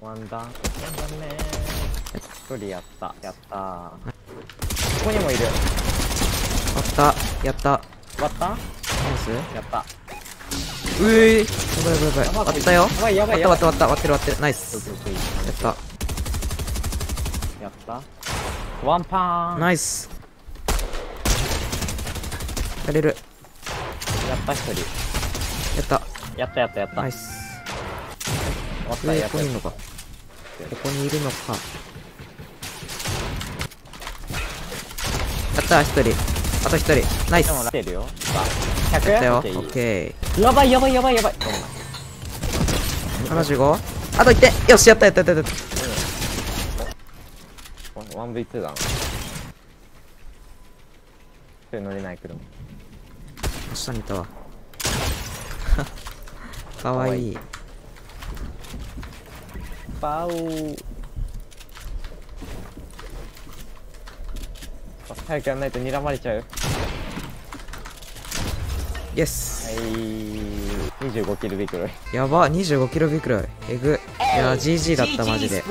ワンダンねー。一人やったー。ここにもいる。やった。割った？ナイス？やった。うえー。やばい。割ったよ。割ってる。ナイス。やった。ワンパーン。ナイス。やれる。やった一人。やった。ナイス。ここにいるのか。やった一人。あと一人。ナイス。やったよ。オッケー。やばい。75。あと1点。よしやった。1v2 だな。それ乗れないけど。下にいたわ。かわいい。バオー。早くやんないと睨まれちゃう。イエス。はい。25キロビクロイ。やば、25キロビクロイ。えぐ。いや、GG だったマジで。